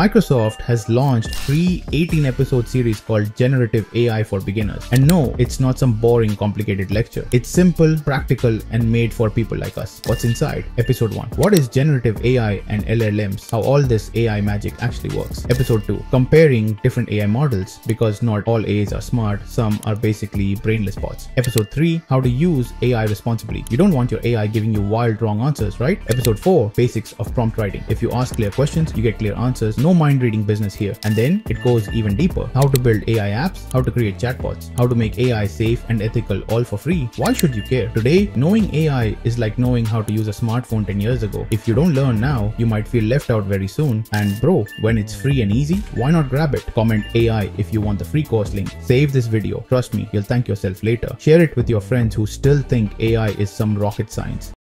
Microsoft has launched free 18-episode series called Generative AI for Beginners. And no, it's not some boring, complicated lecture. It's simple, practical, and made for people like us. What's inside? Episode 1. What is generative AI and LLMs? How all this AI magic actually works. Episode 2. Comparing different AI models, because not all AIs are smart. Some are basically brainless bots. Episode 3. How to use AI responsibly. You don't want your AI giving you wild, wrong answers, right? Episode 4. Basics of prompt writing. If you ask clear questions, you get clear answers. No mind reading business here. And then it goes even deeper. How to build AI apps, how to create chatbots, how to make AI safe and ethical, all for free. Why should you care? Today, knowing AI is like knowing how to use a smartphone 10 years ago. If you don't learn now, you might feel left out very soon. And bro, when it's free and easy, why not grab it? Comment AI if you want the free course link. Save this video. Trust me, you'll thank yourself later. Share it with your friends who still think AI is some rocket science.